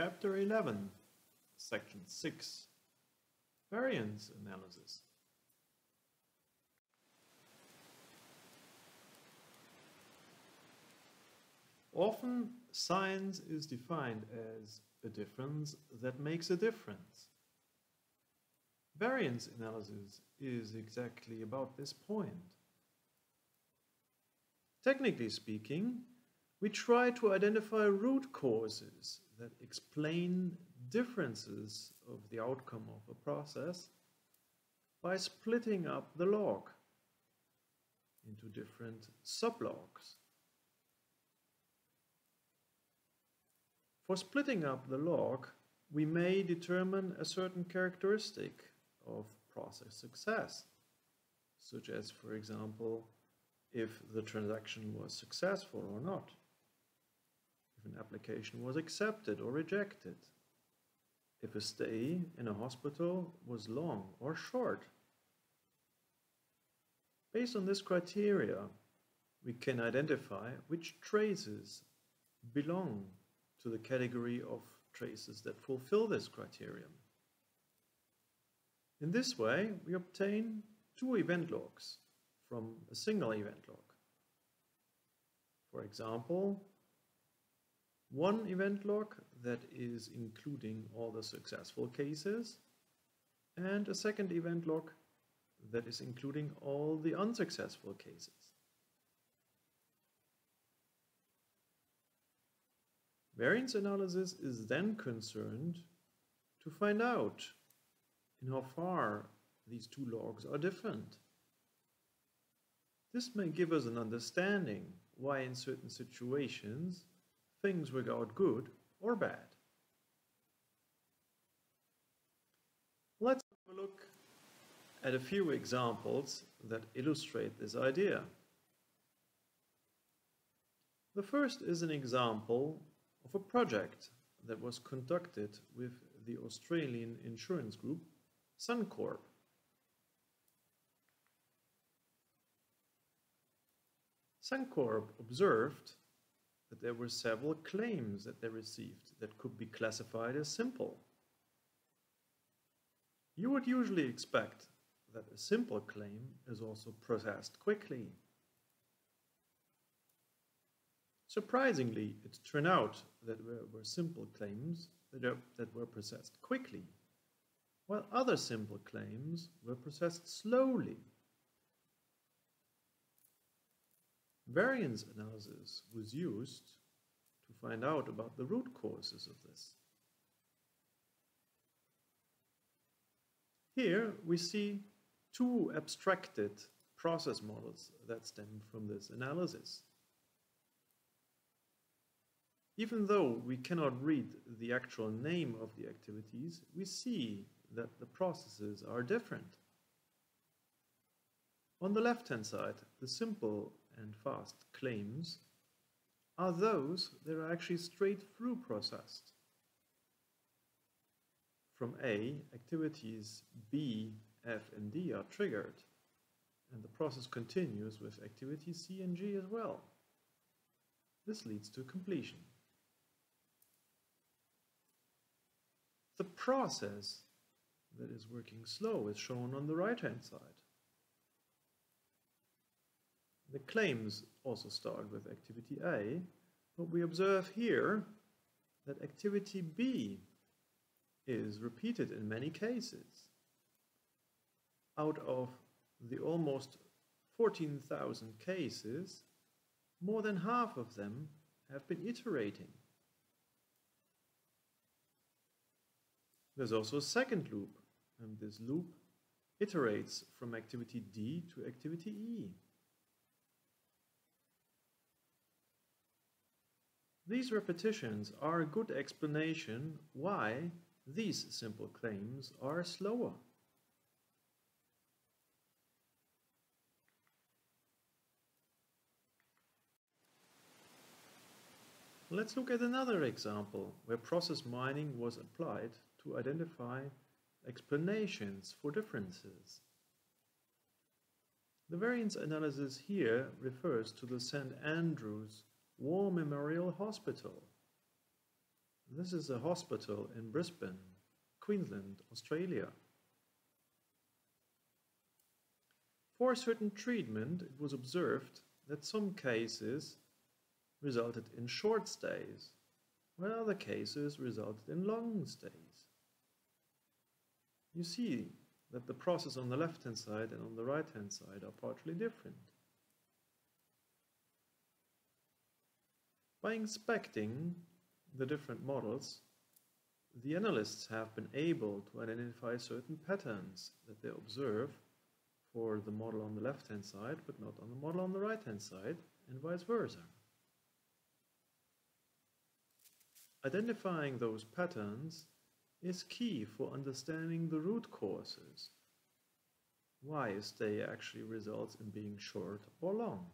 Chapter 11, Section 6, Variance Analysis. Often, science is defined as a difference that makes a difference. Variance analysis is exactly about this point. Technically speaking, we try to identify root causes that explain differences of the outcome of a process by splitting up the log into different sublogs. For splitting up the log, we may determine a certain characteristic of process success, such as, for example, if the transaction was successful or not, if an application was accepted or rejected, if a stay in a hospital was long or short. Based on this criteria, we can identify which traces belong to the category of traces that fulfill this criterion. In this way, we obtain two event logs from a single event log. For example, one event log that is including all the successful cases, and a second event log that is including all the unsuccessful cases. Variance analysis is then concerned to find out in how far these two logs are different. This may give us an understanding why in certain situations things work out good or bad. Let's have a look at a few examples that illustrate this idea. The first is an example of a project that was conducted with the Australian insurance group Suncorp. Suncorp observed that there were several claims that they received that could be classified as simple. You would usually expect that a simple claim is also processed quickly. Surprisingly, it turned out that there were simple claims that were processed quickly, while other simple claims were processed slowly. Variance analysis was used to find out about the root causes of this. Here we see two abstracted process models that stem from this analysis. Even though we cannot read the actual name of the activities, we see that the processes are different. On the left-hand side, the simple and fast claims are those that are actually straight-through processed. From A, activities B, F, and D are triggered, and the process continues with activity C and G as well. This leads to completion. The process that is working slow is shown on the right-hand side. The claims also start with activity A, but we observe here that activity B is repeated in many cases. Out of the almost 14,000 cases, more than half of them have been iterating. There's also a second loop, and this loop iterates from activity D to activity E. These repetitions are a good explanation why these simple claims are slower. Let's look at another example where process mining was applied to identify explanations for differences. The variance analysis here refers to the St. Andrews War Memorial Hospital, This is a hospital in Brisbane, Queensland, Australia. For a certain treatment, it was observed that some cases resulted in short stays, while other cases resulted in long stays. You see that the process on the left-hand side and on the right-hand side are partially different. By inspecting the different models, the analysts have been able to identify certain patterns that they observe for the model on the left-hand side, but not on the model on the right-hand side, and vice versa. Identifying those patterns is key for understanding the root causes. Why a stay actually results in being short or long.